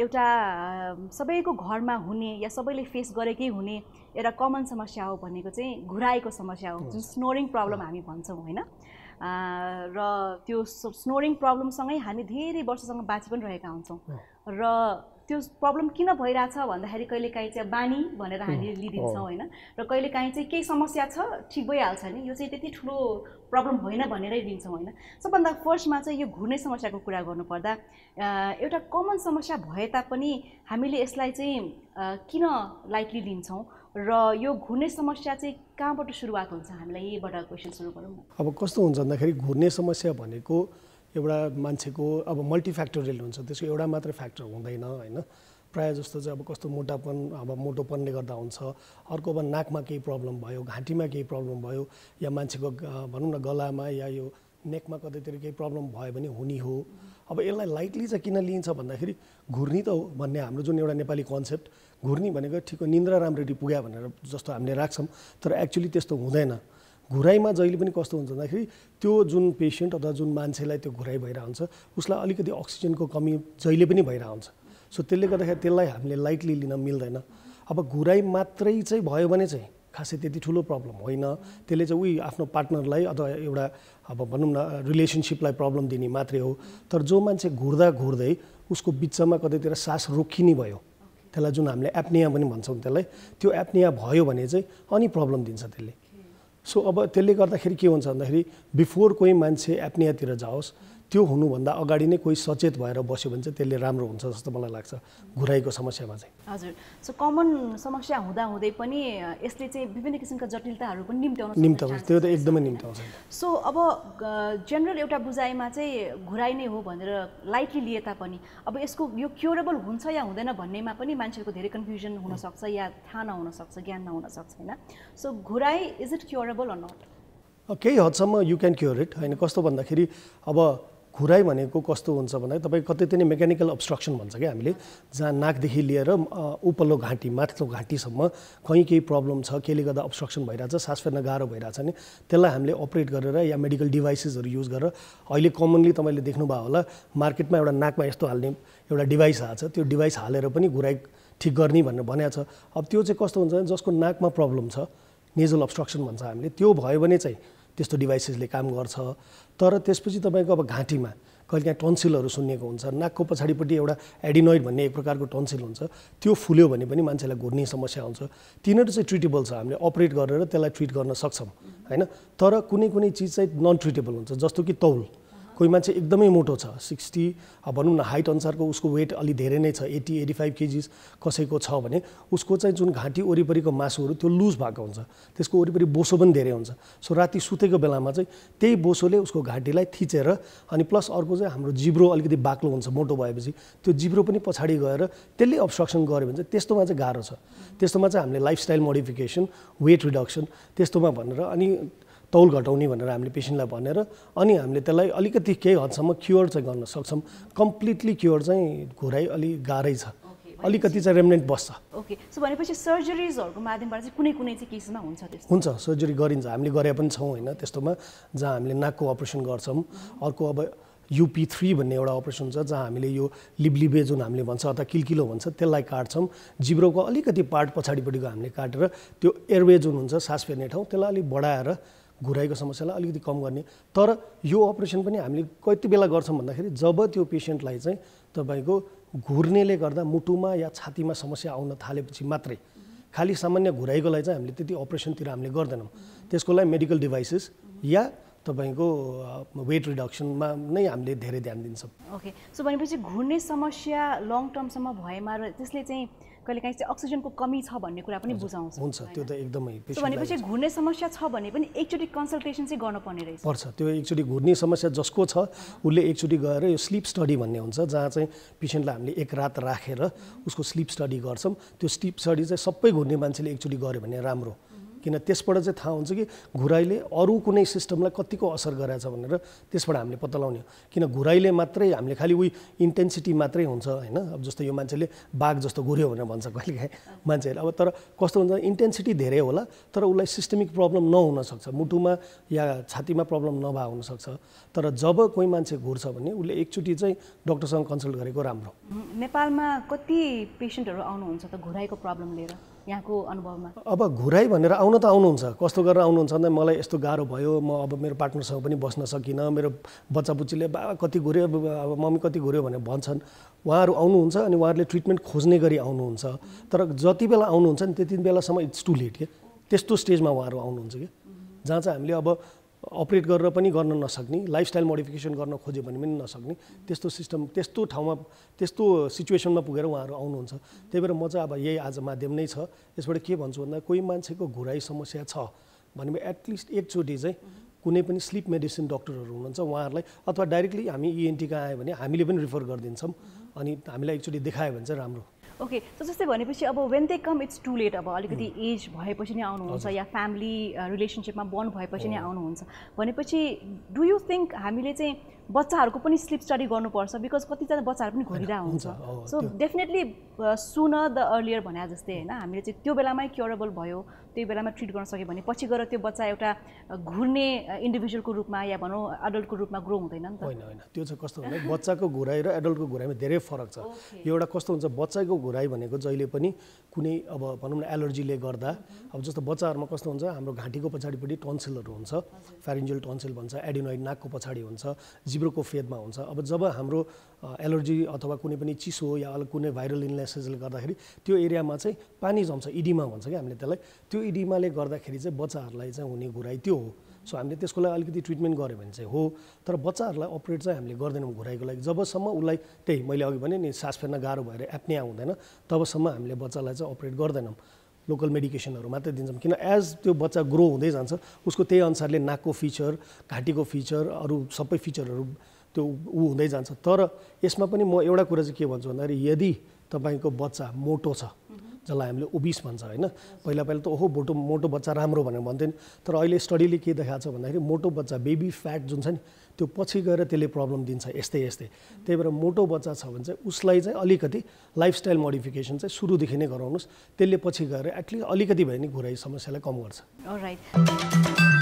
एउटा सबैको घरमा हुने या सबैले फेस गरेकै हुने एउटा कमन समस्या हो भनेको चाहिँ घुराइको समस्या हो जुन स्नोरिङ प्रब्लम हामी भन्छौं हैन र त्यो स्नोरिङ प्रब्लम सँगै हामी धेरै वर्षसम्म बाँचि पनि रहेका हुन्छौं र त्यो प्रब्लम किन भइराछ भन्दाखेरि कहिलेकाहीँ चाहिँ बानी भनेर हामीले लिदिन्छौं हैन र कहिलेकाहीँ चाहिँ केही समस्या छ ठीक भइहाल्छ नि यो चाहिँ त्यति ठुलो प्रब्लम भएन भनेरै दिन्छौं हैन सबभन्दा फर्स्टमा चाहिँ यो घुर्ने समस्याको कुरा गर्नु पर्दा एउटा कमन समस्या भए तापनि हामीले यसलाई चाहिँ किन लाइटली लिन्छौं र यो घुर्ने समस्या चाहिँ कहाँबाट सुरुवात हुन्छ हामीलाई यबाट क्वेशन सुरु गरौँ न अब कस्तो हुन्छ भन्दाखेरि घुर्ने समस्या भनेको एउटा मान्छेको अब मल्टिफ्याक्टोरियल हुन्छ त्यसको एउटा मात्र फ्याक्टर हुँदैन हैन प्राय जस्तो चाहिँ अब कस्तो मोटापन अब मोटोपनले गर्दा हुन्छ अर्को अब नाकमा केही प्रब्लम भयो घाँटीमा केही प्रब्लम भयो या मान्छेको भनौं न गलामा या यो नेकमा कतैतिर केही प्रब्लम भयो भने हुनी हो अब यसलाई लाइटली चाहिँ किन लिन्छ भन्दाखेरि घुर्नी त हो भन्ने हाम्रो जुन एउटा नेपाली कन्सेप्ट घुर्नी भनेको ठिक निन्द्रा राम्ररी पुग्या भनेर जस्तो हामीले राख्छौं तर एक्चुअली त्यस्तो हुँदैन घुराइमा जहिले पनि कस्तो हुन्छ भन्दाखेरि त्यो जुन पेशेन्ट अथवा जुन मान्छेलाई त्यो घुराइ भइरा हुन्छ उसलाई अलिकति अक्सिजनको कमी जहिले पनि भइरा हुन्छ सो त्यसले गर्दाखेरि त्यसलाई हामीले लाइटली लिन मिल्दैन अब घुराइ मात्रै चाहिँ भयो भने चाहिँ खासै त्यति ठुलो प्रब्लम होइन त्यसले चाहिँ उही आफ्नो पार्टनरलाई अथवा एउटा अब भनौं न रिलेशनशिपलाई प्रब्लम दिने मात्रै हो तर जो मान्छे घुर्दा घुर्दै उसको बिचमा कतैतिर सास रोकिनी भयो त्यसलाई जुन हामीले एप्निया पनि भन्छौं त्यसलाई त्यो एप्निया भयो भने चाहिँ अनि प्रब्लम दिन्छ त्यसले सो अब त्यसले गर्दाखेरि के हुन्छ भन्दाखेरि बिफोर कोही मान्छे एप्नियातिर जाओस् त्यो हुनु भन्दा अगाडि नै कोही सचेत भएर बस्यो भने चाहिँ त्यसले राम्रो हुन्छ जस्तो मलाई लाग्छ घुराइको समस्यामा चाहिँ हजुर सो कमन समस्या हुँदा हुँदै पनि यसले चाहिँ विभिन्न किसिमका जटिलताहरू पनि निम्त्याउँछ त्यो त एकदमै निम्त्याउँछ सो अब जनरल एउटा बुझाइमा चाहिँ घुराइ नै हो भनेर लाइटली लिए तापनि अब यसको यो क्युरेबल हुन्छ या हुँदैन भन्नेमा पनि मान्छेको धेरै कन्फ्युजन हुन सक्छ या थाहा नहुन सक्छ ज्ञान नहुन सक्छ हैन सो घुराइ is it curable or not केही हदसम्म यु क्यान क्योर इट हैन कस्तो भन्दाखेरि अब घुराइ भनेको कस्तो हुन्छ भने तपाईं कतै नै मेकानिकल अब्स्ट्रक्सन भन्छ के हामीले जहाँ नाकदेखि लिएर उपल्लो घाँटी माथिल्लो घाँटीसम्म कहीँ केही प्रब्लम छ केले गर्दा अब्स्ट्रक्सन भइराछ सास फेर्न गाह्रो भइराछ नि त्यसलाई हामीले अपरेट गरेर या मेडिकल डिभाइसेसहरु युज गरेर अहिले कमनली तपाईले देख्नु भयो होला मार्केटमा एउटा नाकमा यस्तो हाल्ने एउटा डिभाइस आछ त्यो डिभाइस हालेर पनि घुराइ ठीक गर्ने भनेर भनिएको छ अब त्यो चाहिँ कस्तो हुन्छ भने जसको नाकमा प्रब्लम छ नेजल अब्स्ट्रक्सन भन्छ हामीले त्यो भयो भने चाहिँ त्यस्तो डिभाइसेसले काम गर्छ तर त्यसपछि तपाईको अब घाँटीमा कहिलेकाहीँ टन्सिलहरु सुन्निएको हुन्छ नाकको पछाडीपट्टि एउटा एडिनोइड भन्ने एक प्रकारको टन्सिल हुन्छ त्यो फुल्यो भने पनि मान्छेलाई घुर्ने समस्या हुन्छ तिनीहरु चाहिँ ट्रिटेबल छ हामीले अपरेट गरेर त्यसलाई ट्रीट गर्न सक्छौं हैन तर कुनै कुनै चीज चाहिँ नन ट्रिटेबल हुन्छ जस्तो कि तौल कोही मान्छे एकदमै मोटो छ 60 अब भनौं न हाइट अनुसारको उसको वेट अलि धेरै नै छ 80 85 केजी कसैको छ भने उसको चाहिँ जुन घाँटी ओरीपरीको मासुहरु त्यो लूज भएको हुन्छ त्यसको ओरीपरी बोसो पनि धेरै हुन्छ सो राति सुतेको बेलामा चाहिँ त्यही बोसोले उसको घाँटीलाई थिचेर अनि प्लस अर्को चाहिँ हाम्रो जिब्रो अलिकति बाक्लो हुन्छ मोटो भएपछि त्यो जिब्रो पनि पछाडी गएर त्यसले अब्स्ट्रक्सन गर्यो भने चाहिँ त्यस्तोमा चाहिँ गाह्रो छ त्यस्तोमा चाहिँ हामीले लाइफस्टाइल मोडिफिकेसन वेट रिडक्सन त्यस्तोमा भनेर अनि तौल घटाउने भनेर हामीले पेशेन्टलाई भनेर अनि हामीले त्यसलाई अलिकति केही हदसम्म क्योर चाहिँ गर्न सक्छौं कम्प्लिटली क्योर चाहिँ घुराइ अलि गाह्रै छ अलिकति चाहिँ रेमनेन्ट बस्छ ओके सो भनेपछि सर्जरीजहरुको माध्यमबाट चाहिँ कुनै कुनै चाहिँ केसमा हुन्छ त्यस्तो हुन्छ सर्जरी गरिन्छ हामीले गरे पनि छौं हैन त्यस्तोमा जहाँ हामीले नाकको अपरेसन गर्छौं अर्को अब UP3 भन्ने एउटा अपरेसन छ जहाँ हामीले यो लिबलिबे जुन हामीले भन्छ अथवा किलकिलो भन्छ त्यसलाई काट्छौं जिब्रोको अलिकति पार्ट पछाडीपट्टिको हामीले काटेर त्यो एयरवे जुन हुन्छ सास फेर्ने ठाउँ त्यसलाई अलि बढाएर घुराइको समस्यालाई अलिकति कम गर्ने तर यो अपरेसन पनि हामीले कति बेला गर्छौं भन्दाखेरि जब त्यो पेशेन्टलाई चाहिँ तपाईको घुर्नेले गर्दा मुटुमा या छातीमा समस्या आउन थालेपछि मात्रै खाली सामान्य घुराइको लागि चाहिँ हामीले त्यति अपरेसनतिर हामीले गर्दैनौं त्यसको लागि मेडिकल डिभाइसेस या तपाईको वेट रिडक्सनमा नै हामीले धेरै ध्यान दिन्छौं ओके सो भनेपछि घुर्ने समस्या लङ टर्मसम्म भएमा र त्यसले चाहिँ कहिलेकाहीँ चाहिँ अक्सिजनको कमी छ भन्ने कुरा पनि बुझाउँछ हुन्छ त्यो त एकदमै पेशेन्ट भनेपछि घुर्ने समस्या छ भने पनि एकचोटी कन्सल्टेसन चाहिँ गर्नुपर्ने रहेछ पर्छ त्यो एकचोटी घुर्ने समस्या जसको छ उसले एकचोटी गएर यो स्लीप स्टडी भन्ने हुन्छ जहाँ चाहिँ पेशेन्टलाई हामीले एक रात राखेर उसको स्लीप स्टडी गर्छौं त्यो स्लीप स्टडी चाहिँ सबै घुर्ने मान्छेले एकचोटी गर्यो भने राम्रो किन त्यसबाट चाहिँ थाहा हुन्छ कि घुराइले अरु कुनै सिस्टमलाई कतिको असर गरेछ भनेर त्यसबाट हामीले पत्ता लगाउने हो किन घुराइले मात्रै हामीले खाली उही इन्टेन्सिटी मात्रै हुन्छ हैन अब जस्तो यो मान्छेले बाघ जस्तो घुर्यो भनेर भन्छ कहिलेकाहीँ मान्छेले अब तर कस्तो हुन्छ इन्टेन्सिटी धेरै होला तर उलाई सिस्टमिक प्रब्लम नहुन सक्छ मुटुमा या छातीमा प्रब्लम नभा हुन सक्छ तर जब कुनै मान्छे घुर्छ भने उले एकचोटी चाहिँ डाक्टरसँग कन्सल्ट गरेको राम्रो नेपालमा कति पेशेन्टहरु आउनुहुन्छ त घुराइको प्रब्लम लिएर यहाँको अनुभवमा अब घुराइ भनेर आउन त आउनुहुन्छ कस्तो गरेर आउनुहुन्छ भने मलाई यस्तो गाह्रो भयो म अब मेरो पार्टनरसँग पनि बस्न सकिन मेरो बच्चा बुच्चीले बाबा कति घुर्यो अब मम्मी कति घुर्यो भने भन्छन् उहाँहरु आउनुहुन्छ अनि उहाँहरुले ट्रिटमेन्ट खोज्ने गरी आउनुहुन्छ तर जति बेला आउनुहुन्छ नि त्यति बेलासम्म इट्स टु लेट के त्यस्तो स्टेजमा उहाँहरु आउनुहुन्छ के जहाँ चाहिँ हामीले अब अपरेट गरेर पनि गर्न नसक्ने लाइफस्टाइल मोडिफिकेसन गर्न खोज्यो भने पनि नसक्ने त्यस्तो सिस्टम त्यस्तो ठाउँमा त्यस्तो सिचुएसनमा पुगेर उहाँहरु आउनुहुन्छ त्यही भएर म चाहिँ अब यही आज माध्यम नै छ यसबाट के भन्छु भन्दा कुनै मान्छेको घुराइ समस्या छ भने एटलिस्ट एकचोटी चाहिँ कुनै पनि स्लिप मेडिसिन डाक्टरहरु हुनुहुन्छ उहाँहरुलाई अथवा डाइरेक्टली हामी ईएनटी का आए भने हामीले पनि रेफर गर्दिन्छौं अनि हामीलाई एकचोटी देखाए भने चाहिँ राम्रो ओके सो जस्तै भनेपछि अब when they come it's too late अब अलिकति एज भएपछि नै आउनुहुन्छ या फ्यामिली रिलेशनशिपमा बन्ड भएपछि नै आउनुहुन्छ भनेपछि डु यु थिंक हामीले चाहिँ बच्चाहरुको पनि स्लिप स्टडी गर्नुपर्छ बिकज कति जना बच्चाहरु पनि घुरिरा हुन्छ so definitely sooner the earlier भने जस्तै हैन हामीले चाहिँ त्यो बेलामै क्युरेबल भयो त्यो बेलामा ट्रीट गर्न सके भने पछि गएर त्यो बच्चा एउटा घुर्ने इन्डिभिजुअलको रूपमा या भनौं एडल्टको रूपमा ग्रो हुँदैन नि त हैन हैन त्यो चाहिँ कस्तो हुन्छ बच्चाको घुराइ र एडल्टको घुराइमा धेरै फरक छ एउटा कस्तो हुन्छ बच्चाको घुराइ भनेको जहिले पनि कुनै अब भनौं न एलर्जीले गर्दा अब जस्तो बच्चाहरुमा कस्तो हुन्छ हाम्रो घाँटीको पछाडीपट्टि टन्सिलहरु हुन्छ फ्यारिन्जियल टन्सिल भन्छ एडेनोइड नाकको पछाडी हुन्छ जिब्रोको फेदमा हुन्छ अब जब हाम्रो एलर्जी अथवा कुनै पनि चिसो या कुनै भाइरल इलनेसेसले गर्दाखेरि त्यो एरियामा चाहिँ पानी जम्छ इडिमा भन्छ के हामीले त्यसलाई त्यो इडिमाले गर्दाखेरि चाहिँ बच्चाहरुलाई चाहिँ हुने घुराइ त्यो हो सो हामीले त्यसको लागि अलिकति ट्रिटमेन्ट गर्यो भने चाहिँ हो तर बच्चाहरुलाई अपरेट चाहिँ हामीले गर्दैनौं घुराइको लागि जबसम्म उलाई त्यही मैले अघि भने नि सास फेर्न गाह्रो भएर एप्निया हुँदैन तबसम्म हामीले बच्चालाई चाहिँ अपरेट गर्दैनौं लोकल मेडिकेसनहरु मात्रै दिन्छौं किन एज त्यो बच्चा ग्रो हुँदै जान्छ उसको त्यही अनुसारले नाकको फिचर घाँटीको फिचर अरु सबै फिचरहरु त्यो उ हुँदै जान्छ तर यसमा पनि म एउटा कुरा चाहिँ के भन्छु भन्दाखेरि यदि तपाईको बच्चा मोटो छ जसलाई हामीले ओबिस भन्छ हैन पहिला पहिला त ओहो मोटो मोटो बच्चा राम्रो भनेर भन्थे नि तर अहिले स्टडीले के देखाएको छ भन्दाखेरि मोटो बच्चा बेबी फ्याट जुन छ नि त्यो पछि गएर त्यसले प्रब्लम दिन्छ यस्तै यस्तै त्यही भएर मोटो बच्चा छ भने चाहिँ उसलाई चाहिँ अलिकति लाइफस्टाइल मोडिफिकेसन चाहिँ सुरुदेखि नै गराउनुस् त्यसले पछि गएर एटलिस्ट अलिकति भए नि घुराइ समस्यालाई कम गर्छ